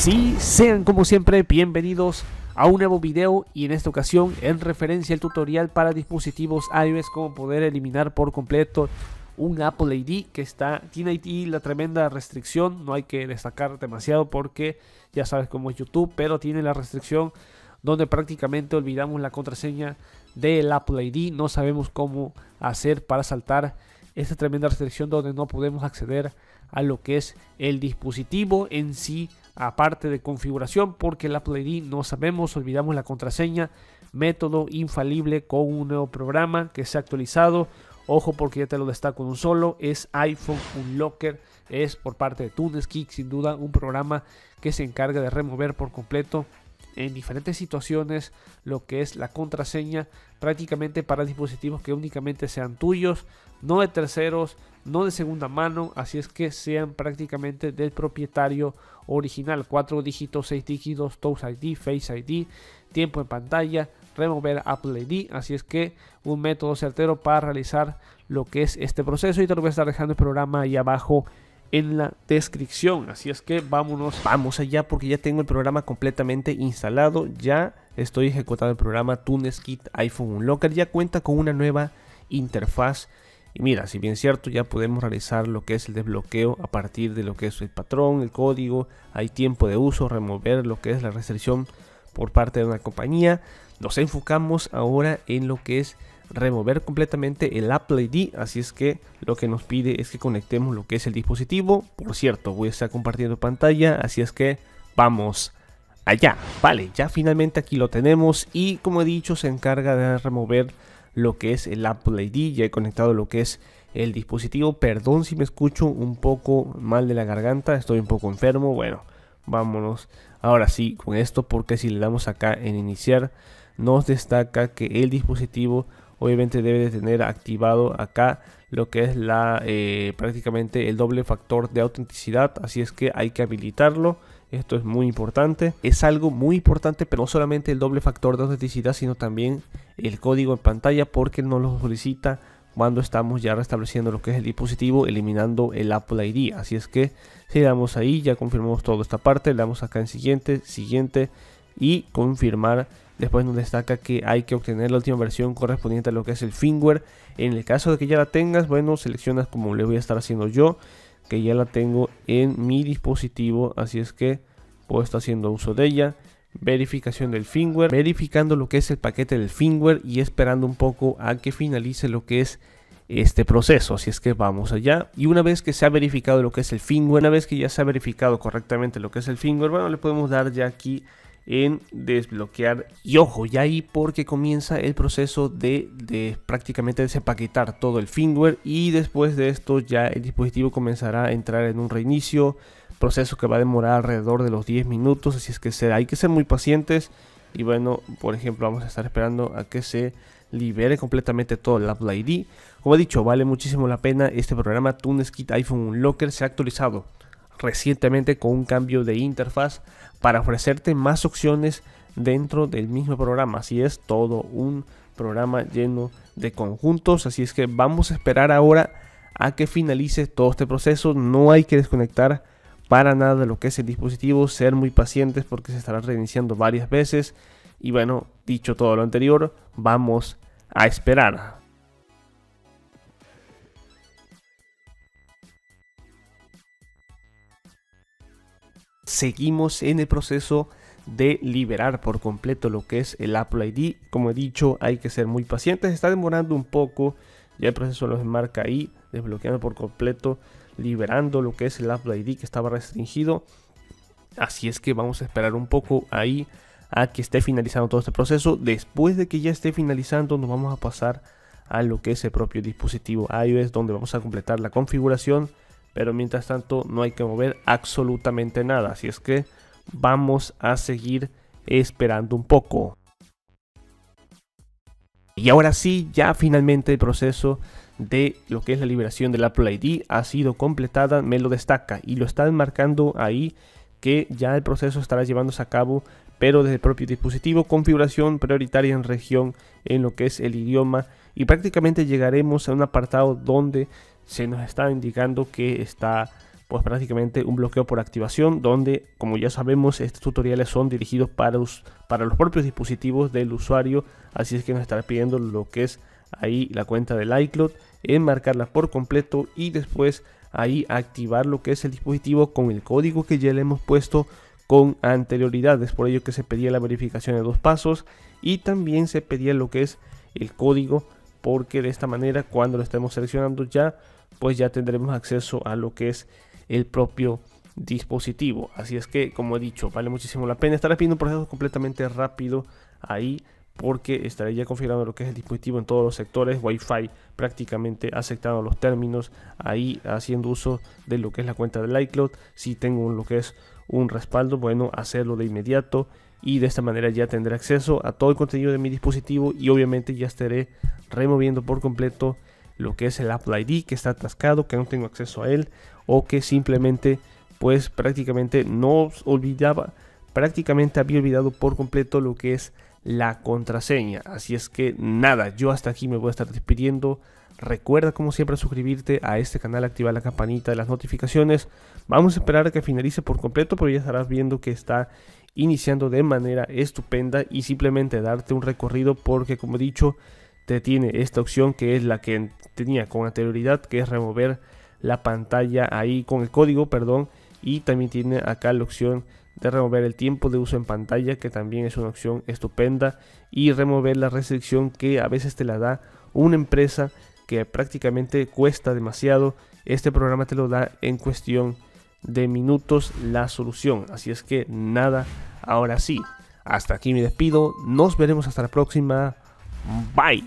Sí, sean como siempre bienvenidos a un nuevo video, y en esta ocasión en referencia al tutorial para dispositivos iOS cómo poder eliminar por completo un Apple ID que tiene ahí la tremenda restricción. No hay que destacar demasiado porque ya sabes cómo es YouTube, pero tiene la restricción donde prácticamente olvidamos la contraseña del Apple ID. No sabemos cómo hacer para saltar esta tremenda restricción donde no podemos acceder a lo que es el dispositivo en sí, aparte de configuración, porque el Apple ID no sabemos, olvidamos la contraseña, método infalible con un nuevo programa que se ha actualizado. Ojo, porque ya te lo destaco en un solo, es iPhone Unlocker, es por parte de TunesKit, sin duda un programa que se encarga de remover por completo en diferentes situaciones lo que es la contraseña, prácticamente para dispositivos que únicamente sean tuyos, no de terceros, no de segunda mano, así es que sean prácticamente del propietario original. 4 dígitos, 6 dígitos, Touch ID, Face ID, tiempo en pantalla, remover Apple ID, así es que un método certero para realizar lo que es este proceso, y te lo voy a estar dejando el programa ahí abajo en la descripción. Así es que vamos allá, porque ya tengo el programa completamente instalado, ya estoy ejecutando el programa TunesKit iPhone Unlocker, ya cuenta con una nueva interfaz. Y mira, si bien es cierto, ya podemos realizar lo que es el desbloqueo a partir de lo que es el patrón, el código, hay tiempo de uso, remover lo que es la restricción por parte de una compañía. Nos enfocamos ahora en lo que es remover completamente el Apple ID, así es que lo que nos pide es que conectemos lo que es el dispositivo. Por cierto, voy a estar compartiendo pantalla, así es que vamos allá. Vale, ya finalmente aquí lo tenemos, y como he dicho, se encarga de remover lo que es el Apple ID. Ya he conectado lo que es el dispositivo. Perdón si me escucho un poco mal de la garganta, estoy un poco enfermo. Bueno, vámonos ahora sí con esto, porque si le damos acá en iniciar, nos destaca que el dispositivo obviamente debe de tener activado acá lo que es prácticamente el doble factor de autenticidad, así es que hay que habilitarlo. Esto es muy importante, es algo muy importante, pero no solamente el doble factor de autenticidad, sino también el código en pantalla, porque nos lo solicita cuando estamos ya restableciendo lo que es el dispositivo, eliminando el Apple ID. Así es que si le damos ahí, ya confirmamos toda esta parte, le damos acá en siguiente, siguiente y confirmar. Después nos destaca que hay que obtener la última versión correspondiente a lo que es el firmware. En el caso de que ya la tengas, bueno, seleccionas, como le voy a estar haciendo yo, que ya la tengo en mi dispositivo, así es que puedo estar haciendo uso de ella. Verificación del firmware, verificando lo que es el paquete del firmware y esperando un poco a que finalice lo que es este proceso, así es que vamos allá. Y una vez que se ha verificado lo que es el firmware, una vez que ya se ha verificado correctamente lo que es el firmware, bueno, le podemos dar ya aquí en desbloquear, y ojo ya ahí, porque comienza el proceso de prácticamente desempaquetar todo el firmware, y después de esto ya el dispositivo comenzará a entrar en un reinicio, proceso que va a demorar alrededor de los 10 minutos, así es que hay que ser muy pacientes. Y bueno, por ejemplo, vamos a estar esperando a que se libere completamente todo el Apple ID. Como he dicho, vale muchísimo la pena este programa TunesKit iPhone Unlocker, se ha actualizado recientemente con un cambio de interfaz para ofrecerte más opciones dentro del mismo programa. Así es, todo un programa lleno de conjuntos, así es que vamos a esperar ahora a que finalice todo este proceso. No hay que desconectar para nada de lo que es el dispositivo, ser muy pacientes porque se estará reiniciando varias veces. Y bueno, dicho todo lo anterior, vamos a esperar. Seguimos en el proceso de liberar por completo lo que es el Apple ID. Como he dicho, hay que ser muy pacientes, está demorando un poco. Ya el proceso los enmarca ahí, desbloqueando por completo, liberando lo que es el Apple ID que estaba restringido. Así es que vamos a esperar un poco ahí a que esté finalizando todo este proceso. Después de que ya esté finalizando, nos vamos a pasar a lo que es el propio dispositivo iOS, donde vamos a completar la configuración. Pero mientras tanto no hay que mover absolutamente nada, así es que vamos a seguir esperando un poco. Y ahora sí, ya finalmente el proceso de lo que es la liberación del Apple ID ha sido completada, me lo destaca y lo están marcando ahí que ya el proceso estará llevándose a cabo, pero desde el propio dispositivo, configuración prioritaria en región, en lo que es el idioma, y prácticamente llegaremos a un apartado donde se nos está indicando que está pues prácticamente un bloqueo por activación, donde, como ya sabemos, estos tutoriales son dirigidos para los propios dispositivos del usuario, así es que nos estará pidiendo lo que es ahí la cuenta del iCloud, enmarcarla por completo y después ahí activar lo que es el dispositivo con el código que ya le hemos puesto con anterioridad. Es por ello que se pedía la verificación de 2 pasos y también se pedía lo que es el código, porque de esta manera, cuando lo estemos seleccionando ya, pues ya tendremos acceso a lo que es el propio dispositivo. Así es que, como he dicho, vale muchísimo la pena. Estará pidiendo un proceso completamente rápido ahí, porque estaré ya configurando lo que es el dispositivo en todos los sectores, Wi-Fi prácticamente aceptando los términos, ahí haciendo uso de lo que es la cuenta del iCloud. Si tengo lo que es un respaldo, bueno, hacerlo de inmediato, y de esta manera ya tendré acceso a todo el contenido de mi dispositivo, y obviamente ya estaré removiendo por completo lo que es el Apple ID que está atascado, que no tengo acceso a él, o que simplemente pues prácticamente había olvidado por completo lo que es la contraseña. Así es que nada, yo hasta aquí me voy a estar despidiendo. Recuerda, como siempre, suscribirte a este canal, activar la campanita de las notificaciones. Vamos a esperar a que finalice por completo, pero ya estarás viendo que está iniciando de manera estupenda, y simplemente darte un recorrido, porque, como he dicho, te tiene esta opción que es la que tenía con anterioridad, que es remover la pantalla ahí con el código, perdón, y también tiene acá la opción de remover el tiempo de uso en pantalla, que también es una opción estupenda, y remover la restricción que a veces te la da una empresa que prácticamente cuesta demasiado. Este programa te lo da en cuestión de minutos la solución. Así es que nada, ahora sí, hasta aquí me despido, nos veremos hasta la próxima, bye.